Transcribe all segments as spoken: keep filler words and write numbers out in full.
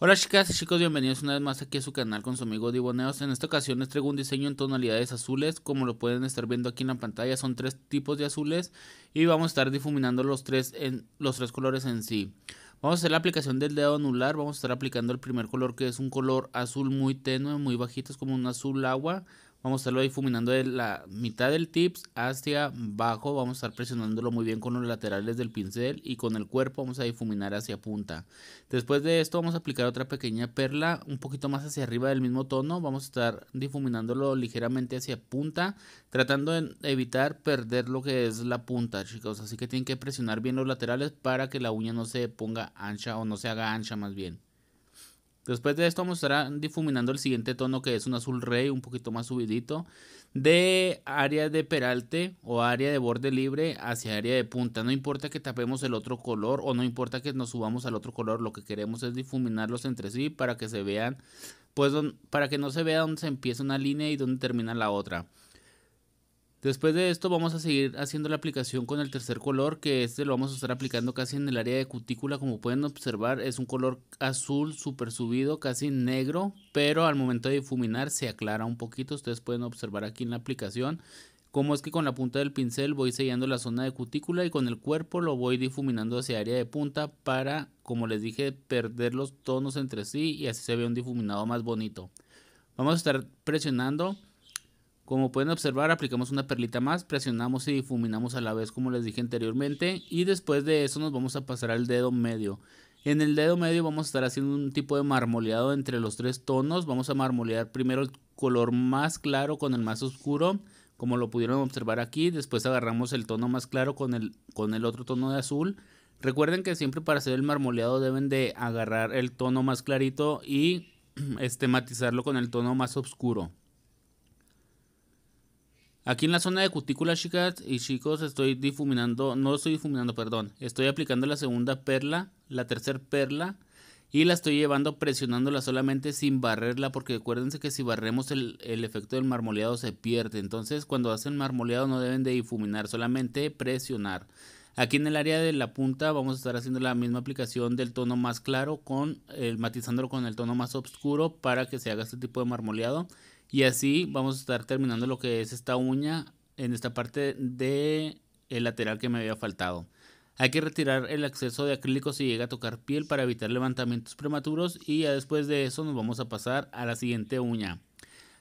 Hola chicas y chicos, bienvenidos una vez más aquí a su canal con su amigo Diboneos. En esta ocasión les traigo un diseño en tonalidades azules. Como lo pueden estar viendo aquí en la pantalla, son tres tipos de azules y vamos a estar difuminando los tres, en, los tres colores en sí. Vamos a hacer la aplicación del dedo anular. Vamos a estar aplicando el primer color, que es un color azul muy tenue, muy bajito, es como un azul agua. Vamos a estarlo difuminando de la mitad del tips hacia abajo. Vamos a estar presionándolo muy bien con los laterales del pincel y con el cuerpo vamos a difuminar hacia punta. Después de esto vamos a aplicar otra pequeña perla un poquito más hacia arriba del mismo tono. Vamos a estar difuminándolo ligeramente hacia punta, tratando de evitar perder lo que es la punta, chicos. Así que tienen que presionar bien los laterales para que la uña no se ponga ancha o no se haga ancha más bien. Después de esto vamos a estar difuminando el siguiente tono, que es un azul rey, un poquito más subidito, de área de peralte o área de borde libre hacia área de punta. No importa que tapemos el otro color o no importa que nos subamos al otro color, lo que queremos es difuminarlos entre sí para que se vean, pues don, para que no se vea dónde se empieza una línea y dónde termina la otra. Después de esto vamos a seguir haciendo la aplicación con el tercer color, que este lo vamos a estar aplicando casi en el área de cutícula. Como pueden observar, es un color azul súper subido, casi negro, pero al momento de difuminar se aclara un poquito. Ustedes pueden observar aquí en la aplicación cómo es que con la punta del pincel voy sellando la zona de cutícula y con el cuerpo lo voy difuminando hacia área de punta para, como les dije, perder los tonos entre sí y así se ve un difuminado más bonito. Vamos a estar presionando. Como pueden observar, aplicamos una perlita más, presionamos y difuminamos a la vez, como les dije anteriormente. Y después de eso nos vamos a pasar al dedo medio. En el dedo medio vamos a estar haciendo un tipo de marmoleado entre los tres tonos. Vamos a marmolear primero el color más claro con el más oscuro, como lo pudieron observar aquí. Después agarramos el tono más claro con el, con el otro tono de azul. Recuerden que siempre para hacer el marmoleado deben de agarrar el tono más clarito y este, matizarlo con el tono más oscuro. Aquí en la zona de cutícula, chicas y chicos, estoy difuminando, no estoy difuminando, perdón, estoy aplicando la segunda perla, la tercera perla y la estoy llevando presionándola solamente sin barrerla, porque acuérdense que si barremos el, el efecto del marmoleado se pierde. Entonces cuando hacen marmoleado no deben de difuminar, solamente presionar. Aquí en el área de la punta vamos a estar haciendo la misma aplicación del tono más claro, con el, matizándolo con el tono más oscuro para que se haga este tipo de marmoleado. Y así vamos a estar terminando lo que es esta uña en esta parte del lateral que me había faltado. Hay que retirar el exceso de acrílico si llega a tocar piel para evitar levantamientos prematuros y ya después de eso nos vamos a pasar a la siguiente uña.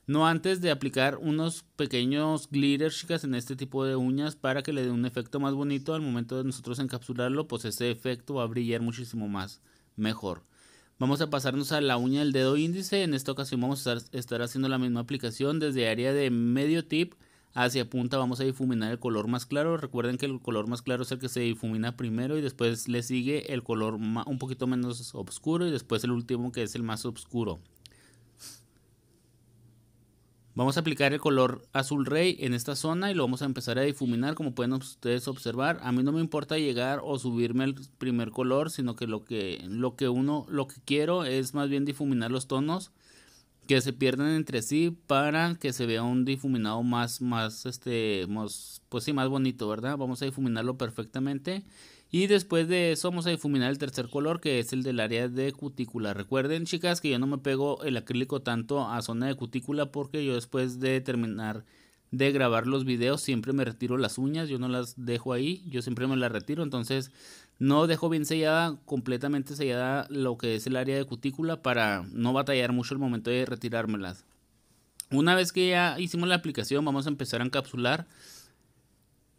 No antes de aplicar unos pequeños glitters, chicas, en este tipo de uñas para que le dé un efecto más bonito. Al momento de nosotros encapsularlo, pues ese efecto va a brillar muchísimo más, mejor. Vamos a pasarnos a la uña del dedo índice. En esta ocasión vamos a estar haciendo la misma aplicación desde área de medio tip hacia punta. Vamos a difuminar el color más claro. Recuerden que el color más claro es el que se difumina primero y después le sigue el color un poquito menos oscuro y después el último, que es el más oscuro. Vamos a aplicar el color azul rey en esta zona y lo vamos a empezar a difuminar, como pueden ustedes observar. A mí no me importa llegar o subirme el primer color, sino que lo que, lo que uno, lo que quiero es más bien difuminar los tonos que se pierden entre sí para que se vea un difuminado más, más, este, más, pues sí, más bonito, ¿verdad? Vamos a difuminarlo perfectamente. Y después de eso vamos a difuminar el tercer color, que es el del área de cutícula. Recuerden, chicas, que yo no me pego el acrílico tanto a zona de cutícula porque yo después de terminar de grabar los videos siempre me retiro las uñas. Yo no las dejo ahí, yo siempre me las retiro. Entonces no dejo bien sellada, completamente sellada lo que es el área de cutícula para no batallar mucho el momento de retirármelas. Una vez que ya hicimos la aplicación vamos a empezar a encapsular.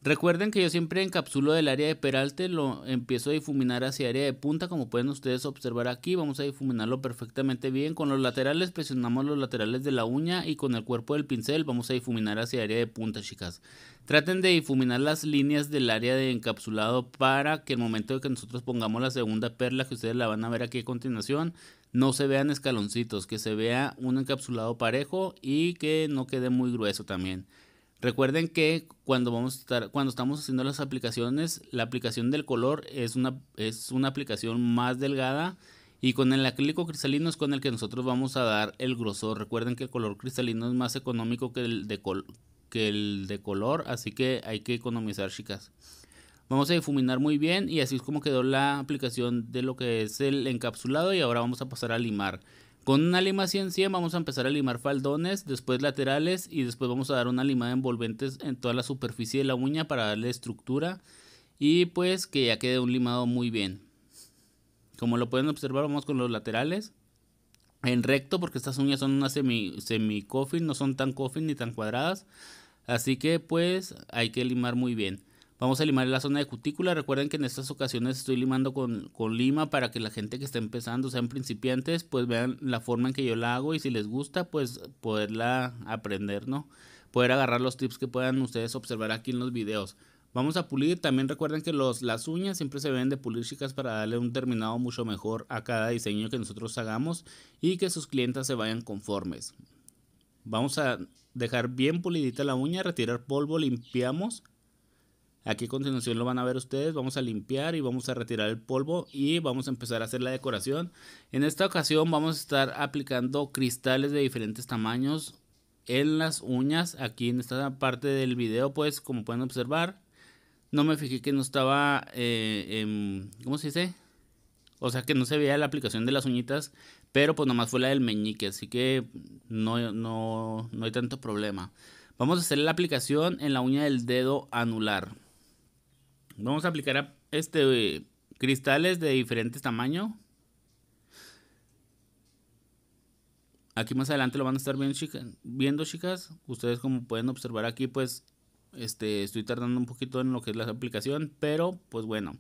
Recuerden que yo siempre encapsulo del área de peralte, lo empiezo a difuminar hacia área de punta, como pueden ustedes observar aquí. Vamos a difuminarlo perfectamente bien. Con los laterales presionamos los laterales de la uña y con el cuerpo del pincel vamos a difuminar hacia área de punta, chicas. Traten de difuminar las líneas del área de encapsulado para que al momento de que nosotros pongamos la segunda perla, que ustedes la van a ver aquí a continuación, no se vean escaloncitos, que se vea un encapsulado parejo y que no quede muy grueso también. Recuerden que cuando, vamos a estar, cuando estamos haciendo las aplicaciones, la aplicación del color es una, es una aplicación más delgada y con el acrílico cristalino es con el que nosotros vamos a dar el grosor. Recuerden que el color cristalino es más económico que el de, col, que el de color, así que hay que economizar, chicas. Vamos a difuminar muy bien y así es como quedó la aplicación de lo que es el encapsulado. Y ahora vamos a pasar a limar. Con una lima cien cien vamos a empezar a limar faldones, después laterales y después vamos a dar una limada de envolventes en toda la superficie de la uña para darle estructura. Y pues que ya quede un limado muy bien. Como lo pueden observar, vamos con los laterales en recto porque estas uñas son unas semi, semi coffin, no son tan coffin ni tan cuadradas. Así que pues hay que limar muy bien. Vamos a limar la zona de cutícula. Recuerden que en estas ocasiones estoy limando con, con lima para que la gente que está empezando, sean principiantes, pues vean la forma en que yo la hago y si les gusta, pues poderla aprender, ¿no? Poder agarrar los tips que puedan ustedes observar aquí en los videos. Vamos a pulir. También recuerden que los, las uñas siempre se deben de pulir, chicas, para darle un terminado mucho mejor a cada diseño que nosotros hagamos y que sus clientas se vayan conformes. Vamos a dejar bien pulidita la uña, retirar polvo, limpiamos. Aquí a continuación lo van a ver ustedes. Vamos a limpiar y vamos a retirar el polvo y vamos a empezar a hacer la decoración. En esta ocasión vamos a estar aplicando cristales de diferentes tamaños en las uñas. Aquí en esta parte del video, pues como pueden observar, no me fijé que no estaba, eh, eh, ¿cómo se dice? O sea, que no se veía la aplicación de las uñitas, pero pues nomás fue la del meñique, así que no, no, no hay tanto problema. Vamos a hacer la aplicación en la uña del dedo anular. Vamos a aplicar este, cristales de diferentes tamaños. Aquí más adelante lo van a estar viendo, chicas, viendo, chicas. Ustedes como pueden observar aquí, pues este, estoy tardando un poquito en lo que es la aplicación, pero pues bueno.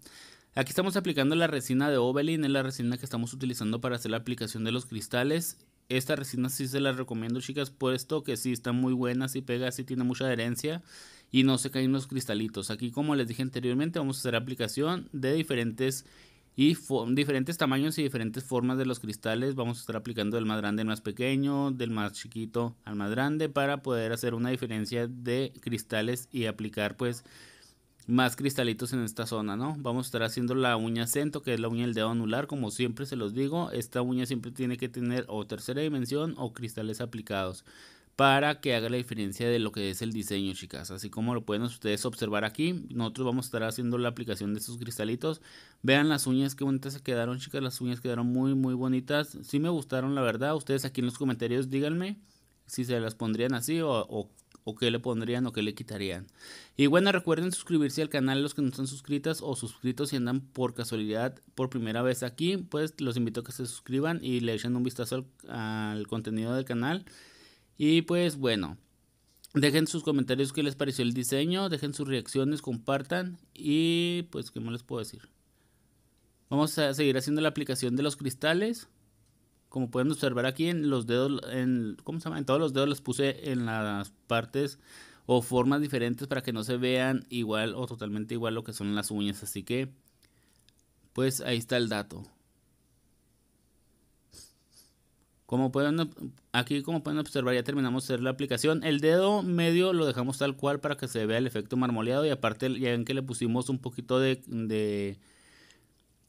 Aquí estamos aplicando la resina de Obelín. Es la resina que estamos utilizando para hacer la aplicación de los cristales. Esta resina sí se la recomiendo, chicas, puesto que sí está muy buena, sí pega, sí tiene mucha adherencia y no se caen los cristalitos. Aquí, como les dije anteriormente, vamos a hacer aplicación de diferentes, y diferentes tamaños y diferentes formas de los cristales. Vamos a estar aplicando del más grande al más pequeño, del más chiquito al más grande, para poder hacer una diferencia de cristales y aplicar pues más cristalitos en esta zona, ¿no? Vamos a estar haciendo la uña acento, que es la uña del dedo anular. Como siempre se los digo, esta uña siempre tiene que tener o tercera dimensión o cristales aplicados para que haga la diferencia de lo que es el diseño, chicas. Así como lo pueden ustedes observar aquí, nosotros vamos a estar haciendo la aplicación de estos cristalitos. Vean las uñas, qué bonitas se quedaron, chicas. Las uñas quedaron muy muy bonitas. Sí me gustaron, la verdad. Ustedes aquí en los comentarios díganme si se las pondrían así o, o o qué le pondrían o qué le quitarían. Y bueno, recuerden suscribirse al canal los que no están suscritas o suscritos. Si andan por casualidad por primera vez aquí, pues los invito a que se suscriban y le echen un vistazo al, al contenido del canal. Y pues bueno, dejen sus comentarios qué les pareció el diseño, dejen sus reacciones, compartan y pues qué más les puedo decir. Vamos a seguir haciendo la aplicación de los cristales. Como pueden observar aquí en los dedos, en, ¿cómo se llama? En todos los dedos los puse en las partes o formas diferentes para que no se vean igual o totalmente igual lo que son las uñas. Así que, pues ahí está el dato. Como pueden, aquí como pueden observar ya terminamos de hacer la aplicación. El dedo medio lo dejamos tal cual para que se vea el efecto marmoleado. Y aparte ya ven que le pusimos un poquito de... de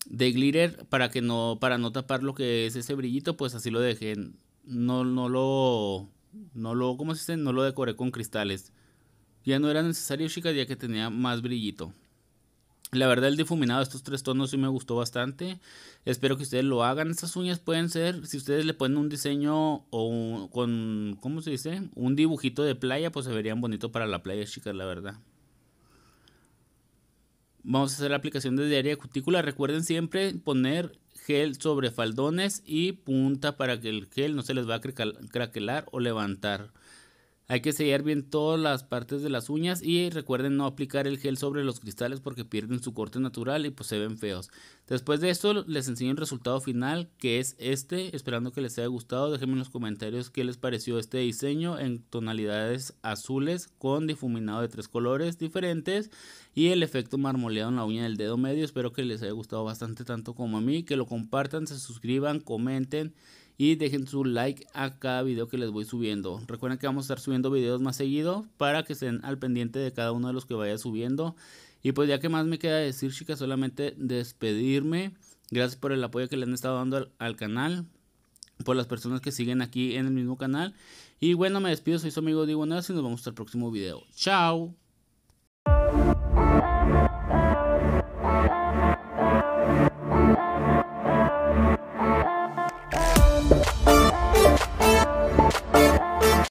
de glitter para que no para no tapar lo que es ese brillito, pues así lo dejé. No no lo no lo ¿cómo se dice? No lo decoré con cristales. Ya no era necesario, chicas, ya que tenía más brillito. La verdad, el difuminado de estos tres tonos sí me gustó bastante. Espero que ustedes lo hagan. Estas uñas pueden ser, si ustedes le ponen un diseño o un, con ¿cómo se dice? Un dibujito de playa, pues se verían bonito para la playa, chicas, la verdad. Vamos a hacer la aplicación desde área de cutícula. Recuerden siempre poner gel sobre faldones y punta para que el gel no se les va a craquelar o levantar. Hay que sellar bien todas las partes de las uñas y recuerden no aplicar el gel sobre los cristales porque pierden su corte natural y pues se ven feos. Después de esto les enseño el resultado final, que es este. Esperando que les haya gustado, déjenme en los comentarios qué les pareció este diseño en tonalidades azules con difuminado de tres colores diferentes y el efecto marmoleado en la uña del dedo medio. Espero que les haya gustado bastante, tanto como a mí. Que lo compartan, se suscriban, comenten y dejen su like a cada video que les voy subiendo. Recuerden que vamos a estar subiendo videos más seguido para que estén al pendiente de cada uno de los que vaya subiendo. Y pues ya que más me queda decir, chicas, solamente despedirme. Gracias por el apoyo que le han estado dando al, al canal, por las personas que siguen aquí en el mismo canal. Y bueno, me despido. Soy su amigo Diboneos y nos vemos hasta el próximo video. Chao.